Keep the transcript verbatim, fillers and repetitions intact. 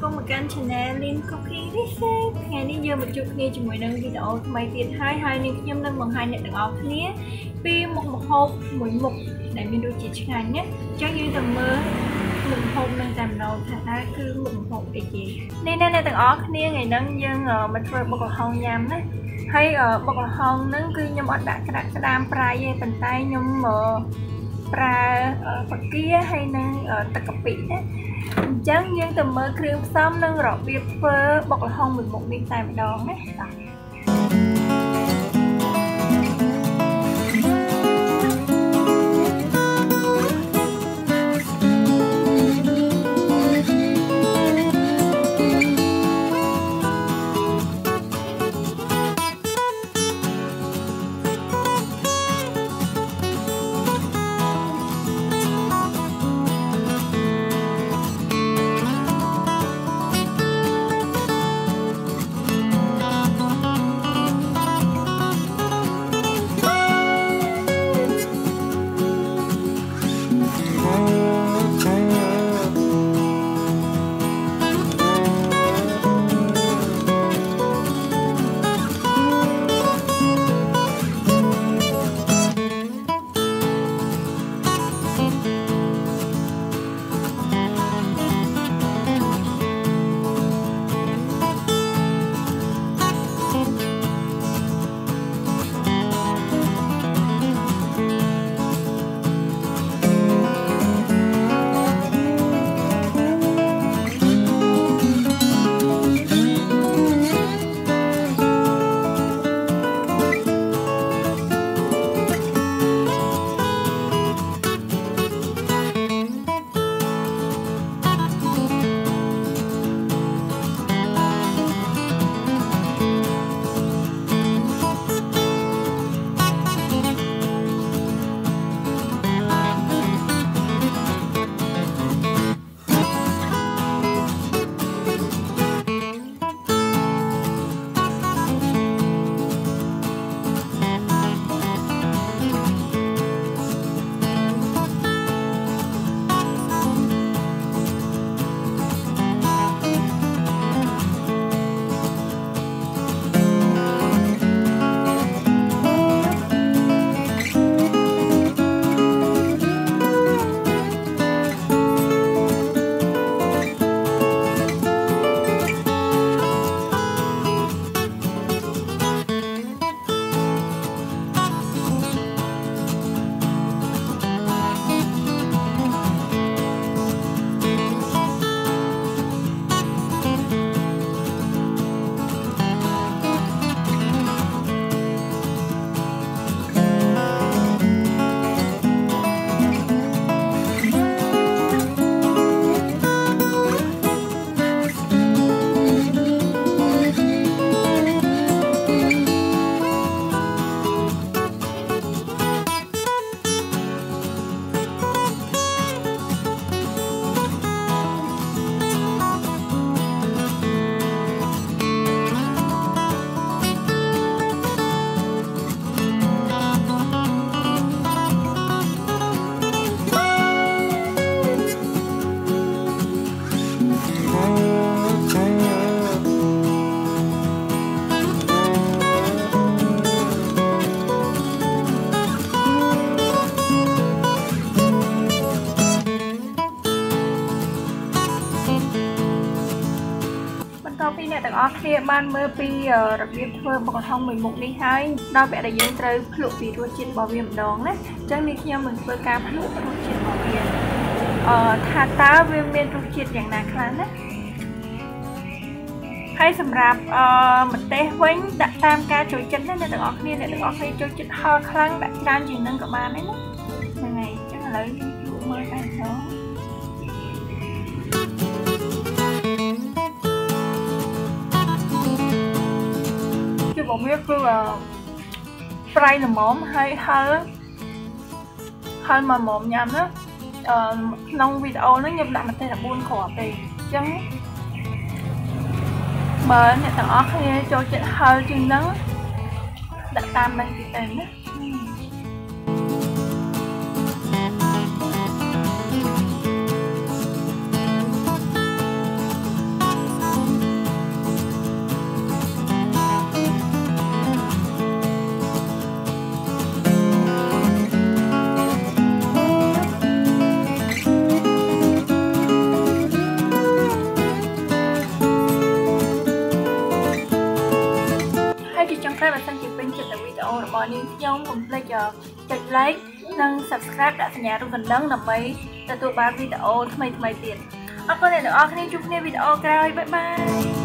ក៏ មក កាន់ channel Lin Cooking នេះ ថ្ងៃ នេះ យើង មក ជួប គ្នា ជាមួយ នឹង video ថ្មី ទៀត ហើយ ហើយ នេះ ខ្ញុំ នឹង បង្ហាញ អ្នក ទាំង អស់ គ្នា ពី មុខ ម្ហូប មួយ មុខ ដែល មាន រសជាតិ ឆ្ងាញ់ ណាស់ ចង់ យើង ទៅ មើល មុខ ម្ហូប នឹង តែ ម្ដង ថា តើ គឺ មុខ ម្ហូប អី គេ នេះ ណា អ្នក ទាំង អស់ គ្នា ថ្ងៃ ហ្នឹង យើង មក ធ្វើ បុក ល្ហុង ញ៉ាំ ណា ហើយ បុក ល្ហុង ហ្នឹង គឺ ខ្ញុំ អត់ ដាក់ ក្រាក់ ក្តាម ប្រៃ ទេ ប៉ុន្តែ ខ្ញុំ ប្រើ ប្រគាហើយ នឹង ទឹក កាពិ ណា chắn nhưng tầm mơ kêu xong nâng rõ việc phơ bọc là hông mình một miếng tay mà đón đấy. Khi bạn mới bị đặc biệt thôi, bọn không mình một đi hai, đau vẻ là dân trời lụa vì đua trên bảo hiểm đón đấy. Chẳng đi khi mình vừa cam lụa đua trên bảo hiểm. Thả tá viên viên đua trên dạng nạc lắm đấy. Hay sầm rạp mình té quánh đã tam ca trôi chân đấy, nên được ọc đi, nên được ọc đi trôi chân ho khăn đã đang gì nâng của bạn đấy. Lần này chắc là lấy lụa mới càng đó. Bọn biết cứ là fry là mỏm hay hơi hơi mà mỏm nhầm đó ờ, nông video nó nhập lại mà tên là buôn khổ thì chẳng bởi này thằng ớt hay cho chuyện hơi chừng nắng đã tam bên thì tên đó. trong clip và xem chị Vinh chụp video của mình nhóm cùng lấy giờ chụp like nâng subscribe đã nhà luôn gần nâng là mấy là tụi ba video thay mày thay mày tiền. Ở con này được ở cái này chụp video cao bye bye.